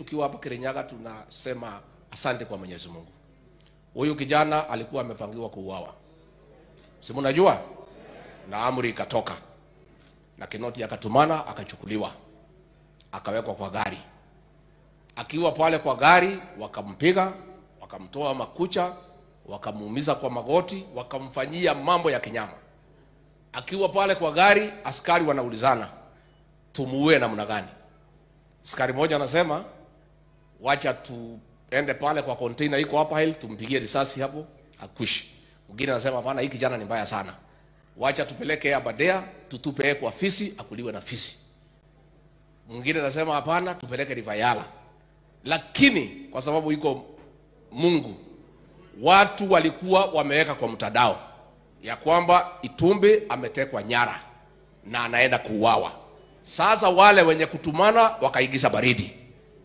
tukiwa hapa Kirinyaga tunasema asante kwa Mwenyezi Mungu. Huyu kijana alikuwa amepangiwa kuuawa. Si mnajua? Na amri ikatoka. Na Kinoti akatumana akachukuliwa. Akawekwa kwa gari. Akiwa pale kwa gari wakampiga, wakamtoa makucha, wakamuumiza kwa magoti, wakamfanyia mambo ya kinyama. Akiwa pale kwa gari askari wanaulizana, tumuue namna gani? Askari mmoja anasema, wacha tuende pale kwa container iko hapa hili tumpigie risasi hapo akwishi. Mwingine anasema hapana, hii kijana ni mbaya sana. Wacha tupeleke Abadea, tutupe kwa fisi akuliwe na fisi. Mwingine anasema hapana, tupeleke Rivayala. Lakini kwa sababu iko Mungu, watu walikuwa wameweka kwa mtandao ya kwamba Itumbi ametekwa nyara na anaenda kuuawa. Sasa wale wenye kutumana wakaigiza baridi.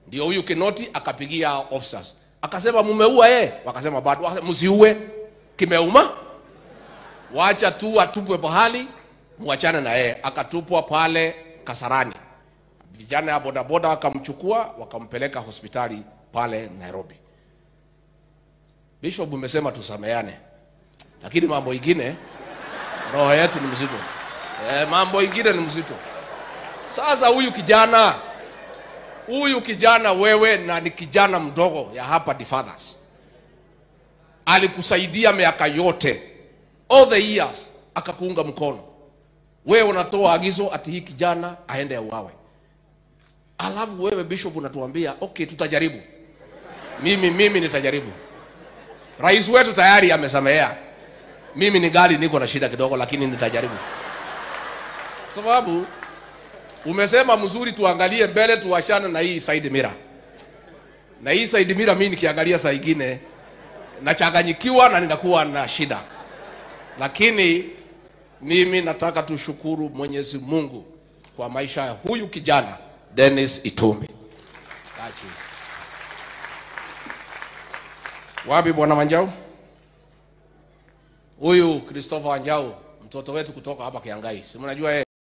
Ndio huyu Kinoti akapigia officers. Akasema mumeua yeye? Wakasema bado. Msiue. Kimeuma? Wacha tu atupwe pahali, muachane na yeye. Akatupwa pale Kasarani. Vijana ya bodaboda wakamchukua, wakampeleka hospitali pale Nairobi. Bishop umesema tusameane. Lakini mambo ingine roho yetu ni mzito. Mambo ingine ni mzito. Sasa huyu kijana wewe na ni kijana mdogo ya hapa Difathers. Alikusaidia miaka yote. All the years akakuunga mkono. Wewe unatoa agizo ati hii kijana aende auawe. Alafu wewe Bishop unatuambia, "Okay, tutajaribu." Mimi nitajaribu. Rais wetu tayari amesamehea. Mimi ni gali niko na shida kidogo lakini nitajaribu. Sababu umesema mzuri tuangalie mbele tuwashane na hii Said Mira. Na hii Said Mira mimi nikiangalia saa nyingine nachanganyikiwa na ninakuwa na shida. Lakini mimi nataka tushukuru Mwenyezi Mungu kwa maisha ya huyu kijana Dennis Itumbi. Tachi. Wapi bwana Wanjao? Huyu Christopher Wanjao mtoto wetu kutoka hapa Kiangai. Si mnajua yeye?